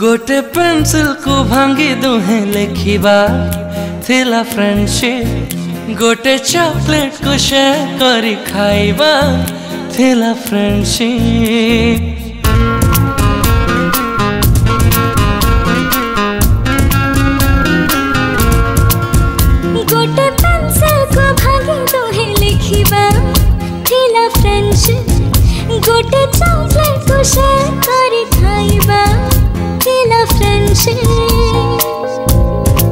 गोटे पेंसिल को भांगी दुहे लेखिबा थिला फ्रेंडशिप, गोटे चॉकलेट को शेयर करी खाइबा थिला फ्रेंडशिप। गोटे चॉकलेट को शेयर करी खाइबा थिला फ्रेंडशिप।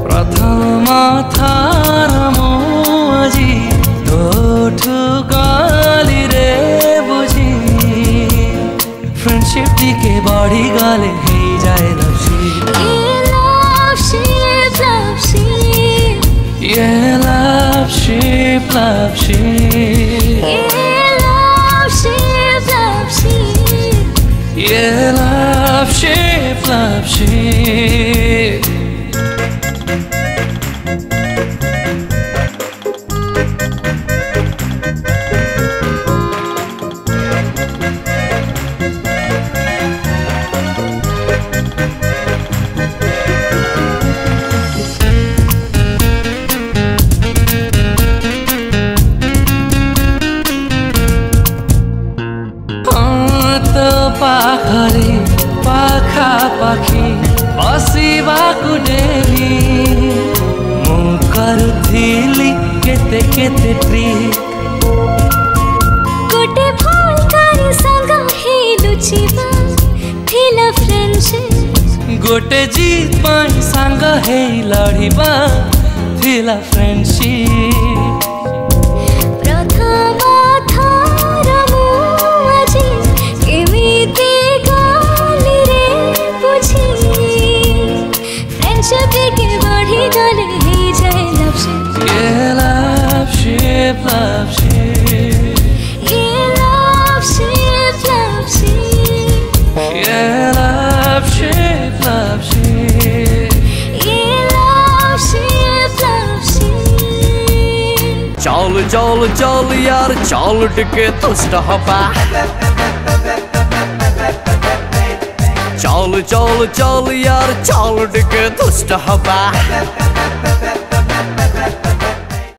प्रथम थार मोजी दोठु गाली रे बुझी, फ्रेंडशिप दिके बड़ी गाले है जाए लवशिप। Yeah, love shape, love shape। पाखरे पाखा पाखी बसवा को डेली मु करथिली केते केते ट्रिक, गोटे फूल करी संग हे लुचिबा थिला फ्रेंडशिप, गोटे जीत पाई संग हे लढिबा थिला friendship. Love shape, yeah, love shape, love shape, yeah, love shape, love shape, yeah, love shape, love shape। Chal chal chal yaar, chal tike dusta heba। Chal chal chal yaar, chal tike dusta heba।